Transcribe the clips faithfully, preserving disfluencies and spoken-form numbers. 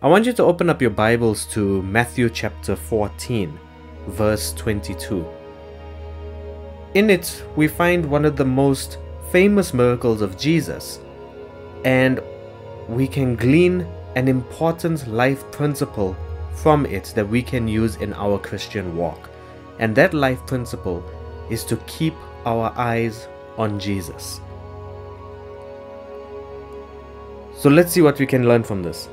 I want you to open up your Bibles to Matthew chapter fourteen, verse twenty-two. In it, we find one of the most famous miracles of Jesus, and we can glean an important life principle from it that we can use in our Christian walk. And that life principle is to keep our eyes on Jesus. So let's see what we can learn from this.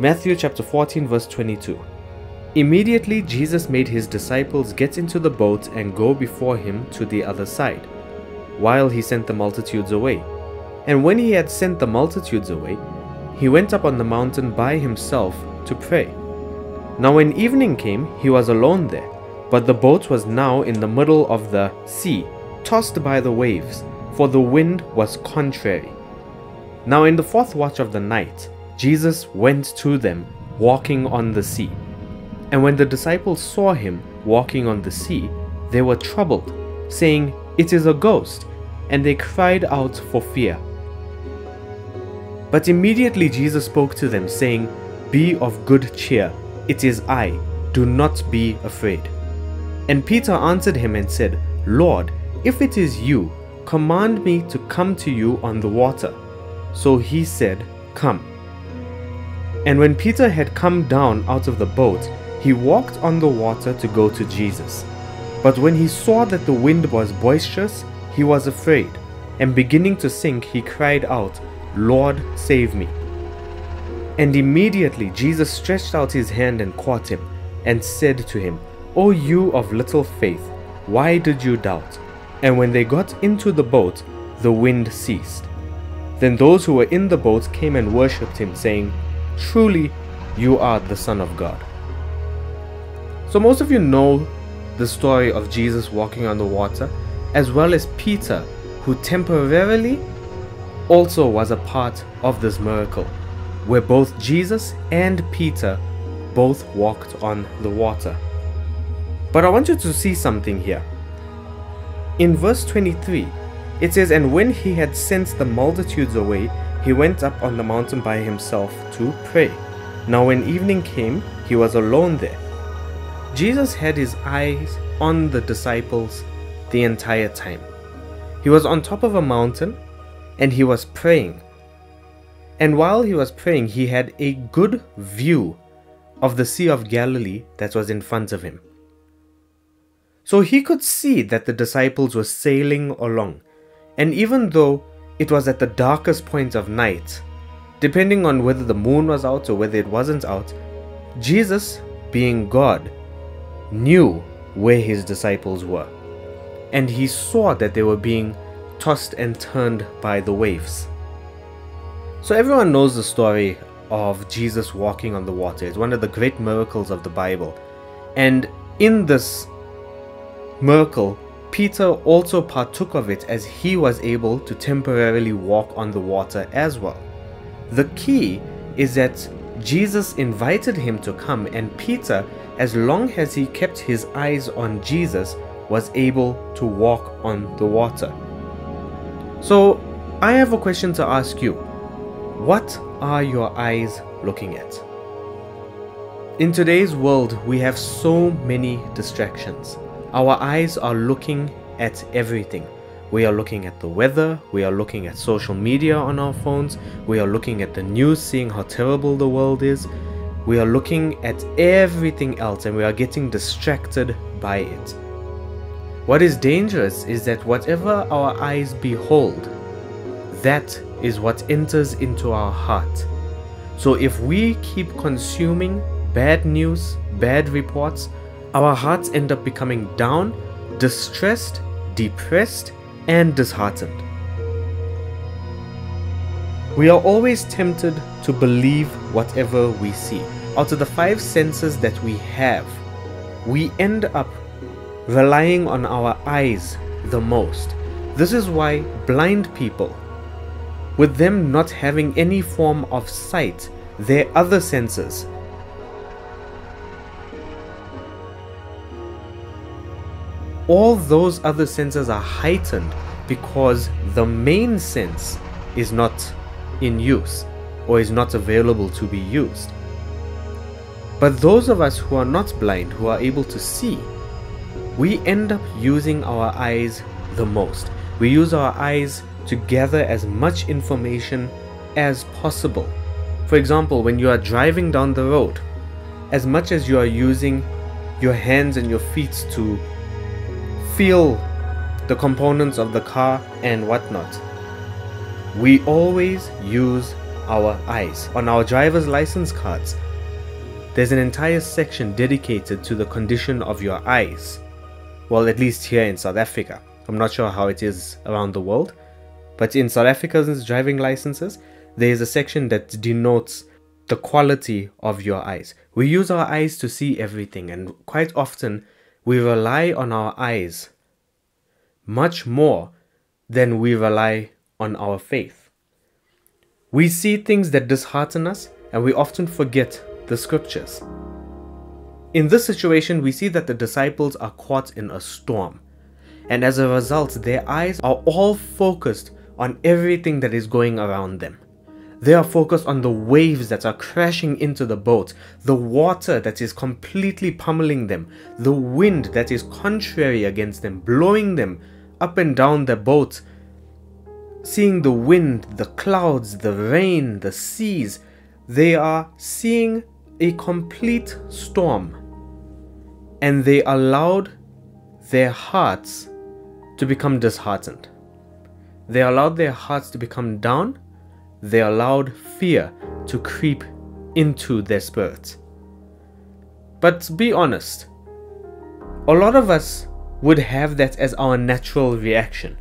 Matthew chapter fourteen, verse twenty-two. Immediately Jesus made his disciples get into the boat and go before him to the other side, while he sent the multitudes away. And when he had sent the multitudes away, he went up on the mountain by himself to pray. Now when evening came, he was alone there, but the boat was now in the middle of the sea, tossed by the waves, for the wind was contrary. Now in the fourth watch of the night, Jesus went to them, walking on the sea. And when the disciples saw him walking on the sea, they were troubled, saying, "It is a ghost," and they cried out for fear. But immediately Jesus spoke to them, saying, "Be of good cheer, it is I, do not be afraid." And Peter answered him and said, "Lord, if it is you, command me to come to you on the water." So he said, "Come." And when Peter had come down out of the boat, he walked on the water to go to Jesus. But when he saw that the wind was boisterous, he was afraid, and beginning to sink, he cried out, "Lord, save me." And immediately Jesus stretched out his hand and caught him, and said to him, "O you of little faith, why did you doubt?" And when they got into the boat, the wind ceased. Then those who were in the boat came and worshipped him, saying, "Truly, you are the Son of God." So most of you know the story of Jesus walking on the water, as well as Peter, who temporarily also was a part of this miracle, where both Jesus and Peter both walked on the water. But I want you to see something here. In verse twenty-three, it says, "And when he had sent the multitudes away, he went up on the mountain by himself to pray. Now when evening came, he was alone there." Jesus had his eyes on the disciples the entire time. He was on top of a mountain and he was praying. And while he was praying, he had a good view of the Sea of Galilee that was in front of him. So he could see that the disciples were sailing along. And even though it was at the darkest point of night, depending on whether the moon was out or whether it wasn't out, Jesus, being God, knew where his disciples were. And he saw that they were being tossed and turned by the waves. So everyone knows the story of Jesus walking on the water. It's one of the great miracles of the Bible. And in this miracle, Peter also partook of it as he was able to temporarily walk on the water as well. The key is that Jesus invited him to come, and Peter, as long as he kept his eyes on Jesus, was able to walk on the water. So I have a question to ask you. What are your eyes looking at? In today's world, we have so many distractions. Our eyes are looking at everything. We are looking at the weather, we are looking at social media on our phones, we are looking at the news, seeing how terrible the world is. We are looking at everything else and we are getting distracted by it. What is dangerous is that whatever our eyes behold, that is what enters into our heart. So if we keep consuming bad news, bad reports, our hearts end up becoming down, distressed, depressed, and disheartened. We are always tempted to believe whatever we see. Out of the five senses that we have, we end up relying on our eyes the most. This is why blind people, with them not having any form of sight, their other senses all those other senses are heightened because the main sense is not in use. or is not available to be used. But those of us who are not blind, who are able to see, we end up using our eyes the most. We use our eyes to gather as much information as possible. For example, when you are driving down the road, as much as you are using your hands and your feet to feel the components of the car and whatnot, we always use our eyes. On our driver's license cards, there's an entire section dedicated to the condition of your eyes. Well, at least here in South Africa. I'm not sure how it is around the world, but in South Africa's driving licenses, there is a section that denotes the quality of your eyes. We use our eyes to see everything, and quite often we rely on our eyes much more than we rely on our faith. We see things that dishearten us, and we often forget the scriptures. In this situation, we see that the disciples are caught in a storm, and as a result, their eyes are all focused on everything that is going around them. They are focused on the waves that are crashing into the boat, the water that is completely pummeling them, the wind that is contrary against them, blowing them up and down the boat, seeing the wind, the clouds, the rain, the seas. They are seeing a complete storm, and they allowed their hearts to become disheartened. They allowed their hearts to become down. They allowed fear to creep into their spirits. But be honest, a lot of us would have that as our natural reaction.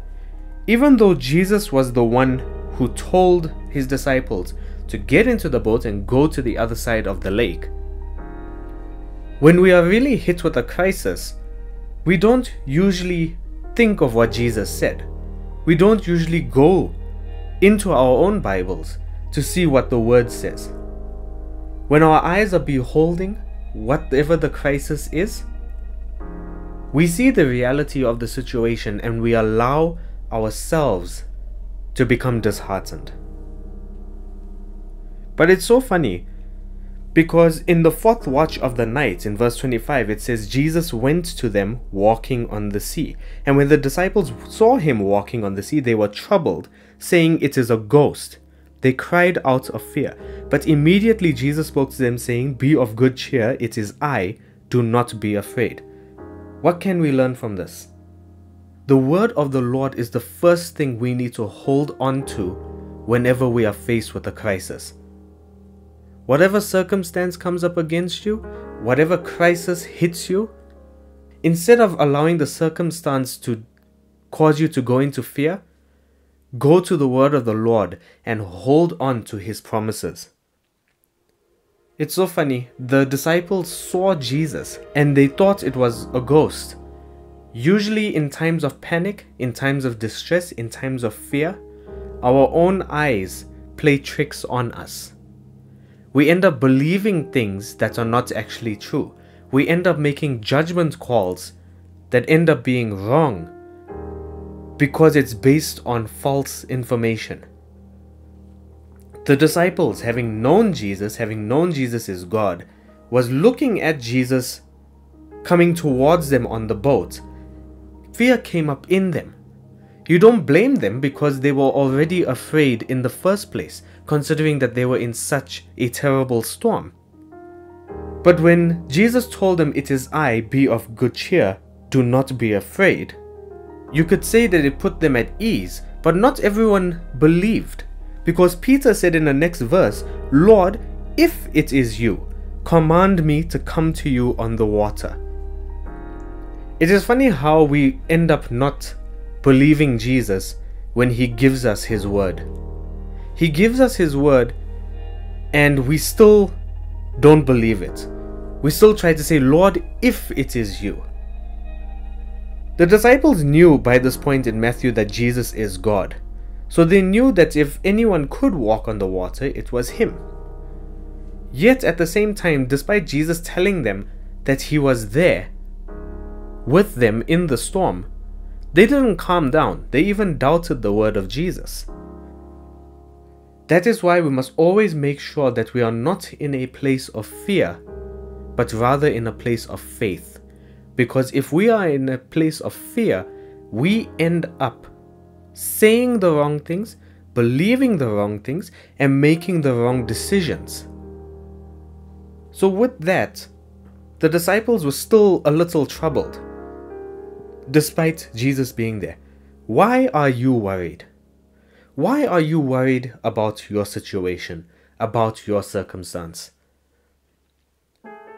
Even though Jesus was the one who told his disciples to get into the boat and go to the other side of the lake, when we are really hit with a crisis, we don't usually think of what Jesus said. We don't usually go into our own Bibles to see what the word says. When our eyes are beholding whatever the crisis is, we see the reality of the situation and we allow ourselves to become disheartened. But it's so funny, because in the fourth watch of the night, in verse twenty-five, it says, Jesus went to them walking on the sea. And when the disciples saw him walking on the sea, they were troubled, saying, it is a ghost. They cried out of fear. But immediately Jesus spoke to them, saying, be of good cheer, it is I, do not be afraid. What can we learn from this? The word of the Lord is the first thing we need to hold on to whenever we are faced with a crisis. Whatever circumstance comes up against you, whatever crisis hits you, instead of allowing the circumstance to cause you to go into fear, go to the word of the Lord and hold on to his promises. It's so funny, the disciples saw Jesus and they thought it was a ghost. Usually in times of panic, in times of distress, in times of fear, our own eyes play tricks on us. We end up believing things that are not actually true. We end up making judgment calls that end up being wrong because it's based on false information. The disciples, having known Jesus, having known Jesus is God, was looking at Jesus coming towards them on the boat. Fear came up in them. You don't blame them, because they were already afraid in the first place, considering that they were in such a terrible storm. But when Jesus told them, it is I, be of good cheer, do not be afraid, you could say that it put them at ease, but not everyone believed, because Peter said in the next verse, Lord, if it is you, command me to come to you on the water. It is funny how we end up not believing Jesus when he gives us his word. He gives us his word and we still don't believe it. We still try to say, Lord, if it is you. The disciples knew by this point in Matthew that Jesus is God. So they knew that if anyone could walk on the water, it was him. Yet at the same time, despite Jesus telling them that he was there with them in the storm, they didn't calm down. They even doubted the word of Jesus. That is why we must always make sure that we are not in a place of fear, but rather in a place of faith. Because if we are in a place of fear, we end up saying the wrong things, believing the wrong things, and making the wrong decisions. So with that, the disciples were still a little troubled, despite Jesus being there. Why are you worried? Why are you worried about your situation, about your circumstance?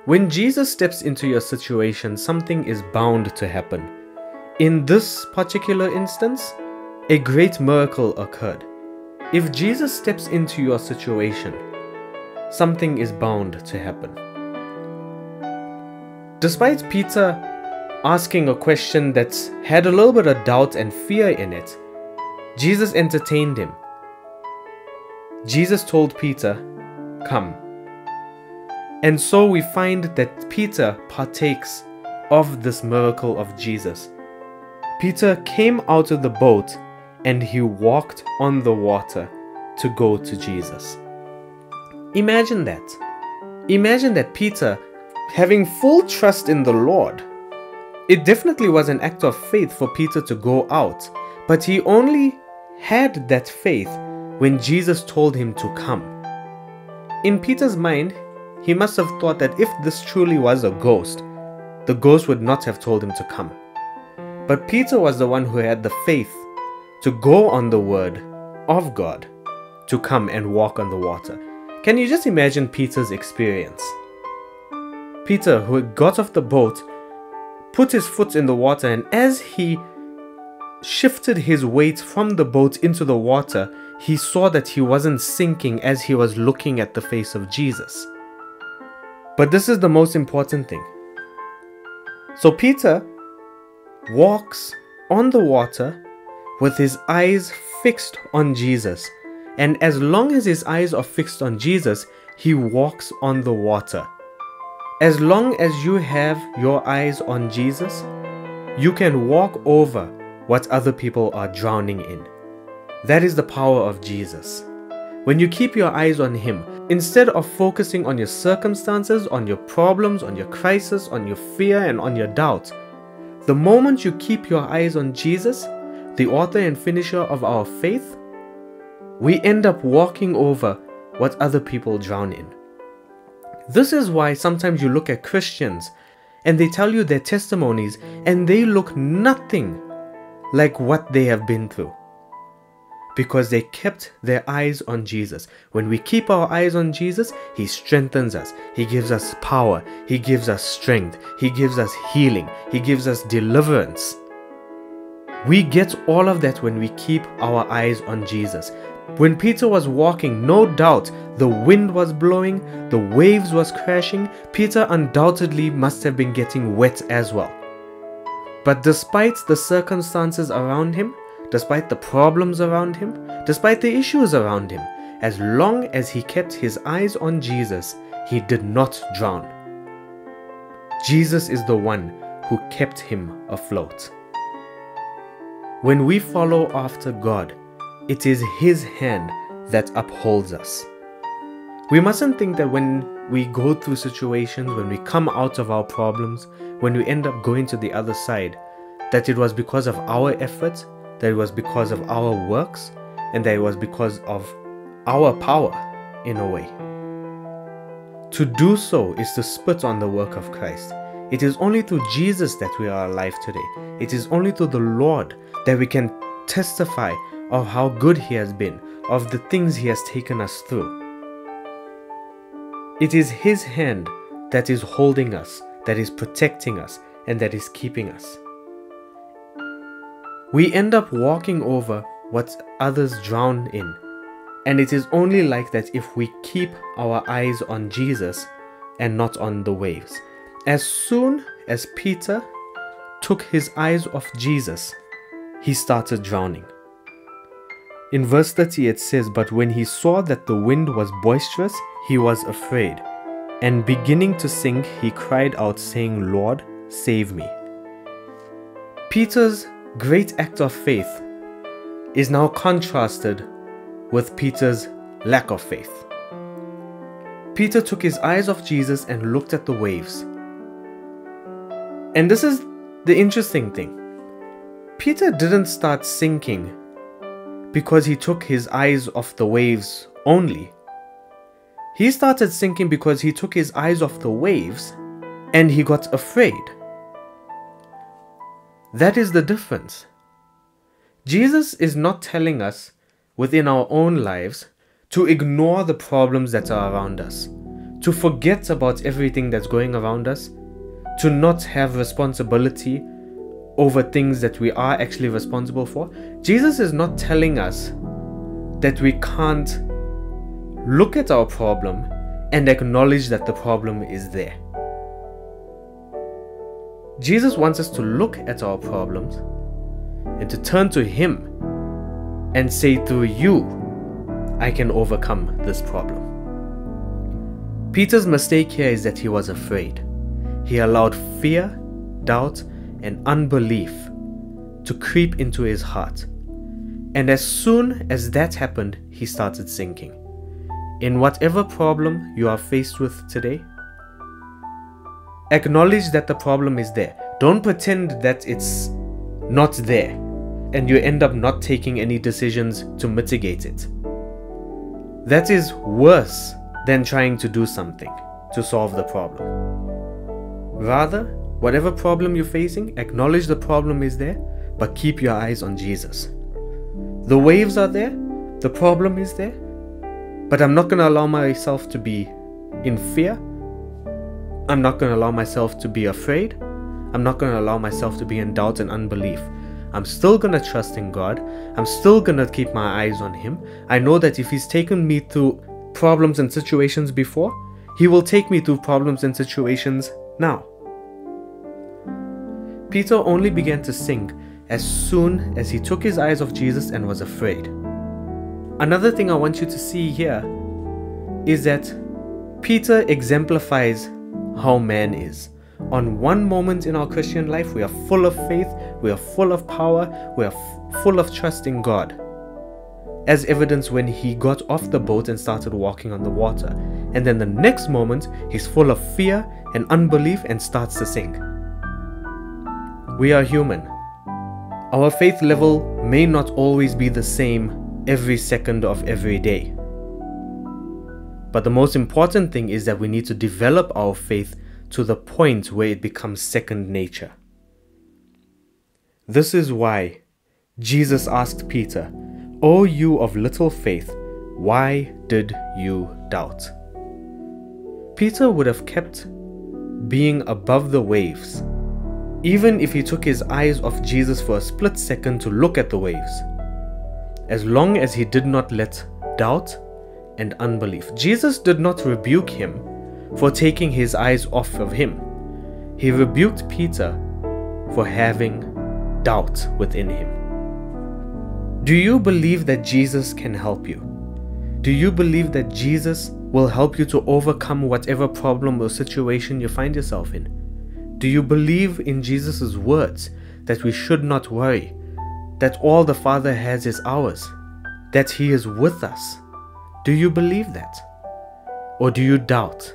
When Jesus steps into your situation, something is bound to happen. In this particular instance, a great miracle occurred. If Jesus steps into your situation, something is bound to happen. Despite Peter asking a question that had a little bit of doubt and fear in it, Jesus entertained him. Jesus told Peter, "Come." And so we find that Peter partakes of this miracle of Jesus. Peter came out of the boat and he walked on the water to go to Jesus. Imagine that. Imagine that Peter having full trust in the Lord. It definitely was an act of faith for Peter to go out, but he only had that faith when Jesus told him to come. In Peter's mind, he must have thought that if this truly was a ghost, the ghost would not have told him to come. But Peter was the one who had the faith to go on the word of God, to come and walk on the water. Can you just imagine Peter's experience? Peter, who got off the boat, put his foot in the water, and as he shifted his weight from the boat into the water, he saw that he wasn't sinking as he was looking at the face of Jesus. But this is the most important thing. So Peter walks on the water with his eyes fixed on Jesus. And as long as his eyes are fixed on Jesus, he walks on the water. As long as you have your eyes on Jesus, you can walk over what other people are drowning in. That is the power of Jesus. When you keep your eyes on Him, instead of focusing on your circumstances, on your problems, on your crisis, on your fear, and on your doubt, the moment you keep your eyes on Jesus, the author and finisher of our faith, we end up walking over what other people drown in. This is why sometimes you look at Christians and they tell you their testimonies and they look nothing like what they have been through. Because they kept their eyes on Jesus. When we keep our eyes on Jesus, He strengthens us. He gives us power. He gives us strength. He gives us healing. He gives us deliverance. We get all of that when we keep our eyes on Jesus. When Peter was walking, no doubt the wind was blowing, the waves was crashing. Peter undoubtedly must have been getting wet as well. But despite the circumstances around him, despite the problems around him, despite the issues around him, as long as he kept his eyes on Jesus, he did not drown. Jesus is the one who kept him afloat. When we follow after God, it is His hand that upholds us. We mustn't think that when we go through situations, when we come out of our problems, when we end up going to the other side, that it was because of our efforts, that it was because of our works, and that it was because of our power, in a way. To do so is to spit on the work of Christ. It is only through Jesus that we are alive today. It is only through the Lord that we can testify of how good He has been, of the things He has taken us through. It is His hand that is holding us, that is protecting us, and that is keeping us. We end up walking over what others drown in. And it is only like that if we keep our eyes on Jesus and not on the waves. As soon as Peter took his eyes off Jesus, he started drowning. In verse thirty it says, "But when he saw that the wind was boisterous, he was afraid. And beginning to sink, he cried out, saying, Lord, save me." Peter's great act of faith is now contrasted with Peter's lack of faith. Peter took his eyes off Jesus and looked at the waves. And this is the interesting thing. Peter didn't start sinking because he took his eyes off the waves only. He started sinking because he took his eyes off the waves and he got afraid. That is the difference. Jesus is not telling us within our own lives to ignore the problems that are around us, to forget about everything that's going around us, to not have responsibility over things that we are actually responsible for. Jesus is not telling us that we can't look at our problem and acknowledge that the problem is there. Jesus wants us to look at our problems and to turn to Him and say, through you, I can overcome this problem. Peter's mistake here is that he was afraid. He allowed fear, doubt, and unbelief to creep into his heart. And as soon as that happened, he started sinking. In whatever problem you are faced with today, acknowledge that the problem is there. Don't pretend that it's not there and you end up not taking any decisions to mitigate it. That is worse than trying to do something to solve the problem. Rather, whatever problem you're facing, acknowledge the problem is there, but keep your eyes on Jesus. The waves are there, the problem is there, but I'm not going to allow myself to be in fear. I'm not going to allow myself to be afraid. I'm not going to allow myself to be in doubt and unbelief. I'm still going to trust in God. I'm still going to keep my eyes on Him. I know that if He's taken me through problems and situations before, He will take me through problems and situations now. Peter only began to sink as soon as he took his eyes off Jesus and was afraid. Another thing I want you to see here is that Peter exemplifies how man is. On one moment in our Christian life, we are full of faith, we are full of power, we are full of trust in God, as evidenced when he got off the boat and started walking on the water. And then the next moment, he's full of fear and unbelief and starts to sink. We are human. Our faith level may not always be the same every second of every day. But the most important thing is that we need to develop our faith to the point where it becomes second nature. This is why Jesus asked Peter, "O you of little faith, why did you doubt?" Peter would have kept being above the waves, even if he took his eyes off Jesus for a split second to look at the waves, as long as he did not let doubt and unbelief. Jesus did not rebuke him for taking his eyes off of Him. He rebuked Peter for having doubt within him. Do you believe that Jesus can help you? Do you believe that Jesus will help you to overcome whatever problem or situation you find yourself in? Do you believe in Jesus' words that we should not worry, that all the Father has is ours, that He is with us? Do you believe that? Or do you doubt?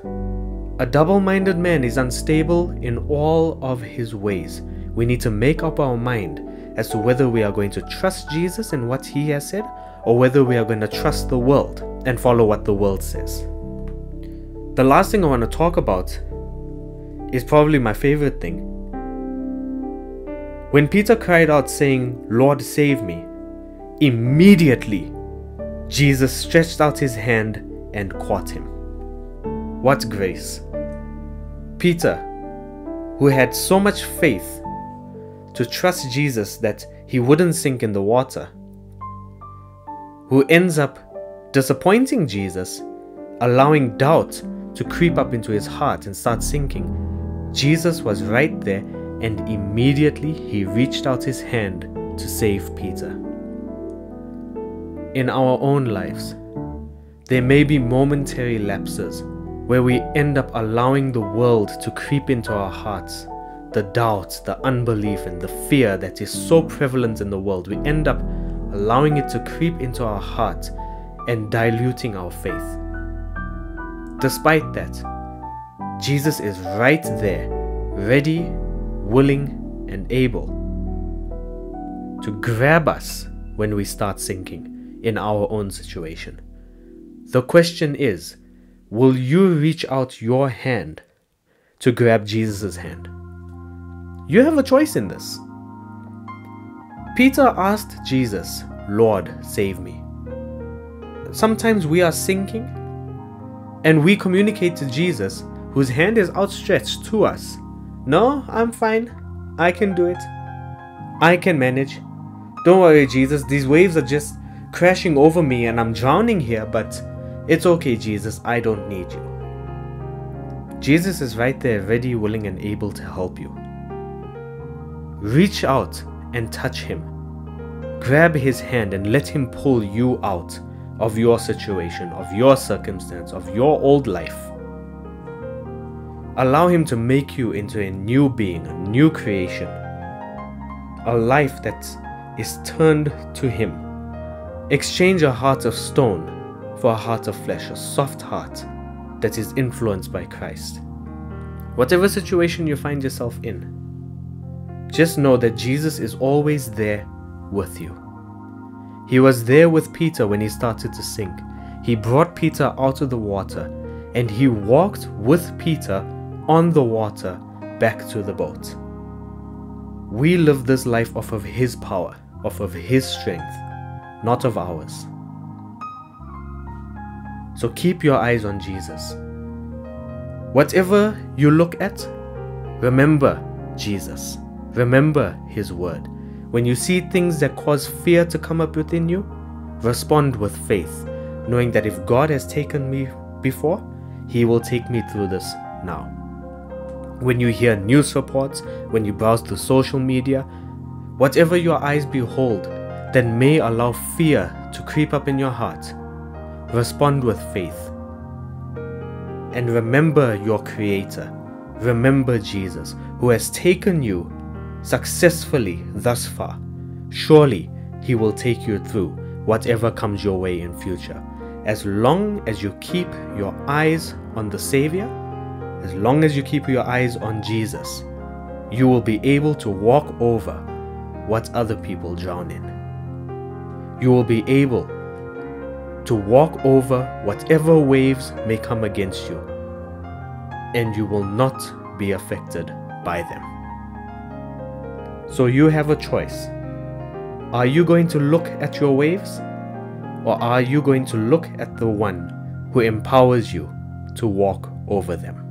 A double-minded man is unstable in all of his ways. We need to make up our mind as to whether we are going to trust Jesus and what He has said, or whether we are going to trust the world and follow what the world says. The last thing I want to talk about is probably my favorite thing. When Peter cried out saying, "Lord, save me," immediately Jesus stretched out His hand and caught him. What grace! Peter, who had so much faith to trust Jesus that he wouldn't sink in the water, who ends up disappointing Jesus, allowing doubt to creep up into his heart and start sinking. Jesus was right there, and immediately He reached out His hand to save Peter. In our own lives, there may be momentary lapses where we end up allowing the world to creep into our hearts. The doubt, the unbelief, and the fear that is so prevalent in the world, we end up allowing it to creep into our heart and diluting our faith. Despite that, Jesus is right there, ready, willing, and able to grab us when we start sinking in our own situation. The question is, will you reach out your hand to grab Jesus' hand? You have a choice in this. Peter asked Jesus, "Lord, save me." Sometimes we are sinking and we communicate to Jesus, whose hand is outstretched to us, "No, I'm fine. I can do it. I can manage. Don't worry, Jesus. These waves are just crashing over me and I'm drowning here, but it's okay, Jesus. I don't need you." Jesus is right there, ready, willing, and able to help you. Reach out and touch him. Grab his hand and let him pull you out of your situation, of your circumstance, of your old life. Allow him to make you into a new being, a new creation, a life that is turned to him. Exchange a heart of stone for a heart of flesh, a soft heart that is influenced by Christ. Whatever situation you find yourself in, just know that Jesus is always there with you. He was there with Peter when he started to sink. He brought Peter out of the water, and he walked with Peter on the water back to the boat. We live this life off of his power, off of his strength, not of ours. So keep your eyes on Jesus. Whatever you look at, remember Jesus. Remember his word. When you see things that cause fear to come up within you, respond with faith, knowing that if God has taken me before, he will take me through this now. When you hear news reports, when you browse through social media, whatever your eyes behold that may allow fear to creep up in your heart, respond with faith. And remember your Creator. Remember Jesus, who has taken you successfully thus far. Surely he will take you through whatever comes your way in future. As long as you keep your eyes on the Savior, as long as you keep your eyes on Jesus, you will be able to walk over what other people drown in. You will be able to walk over whatever waves may come against you, and you will not be affected by them. So you have a choice. Are you going to look at your waves? Or are you going to look at the one who empowers you to walk over them?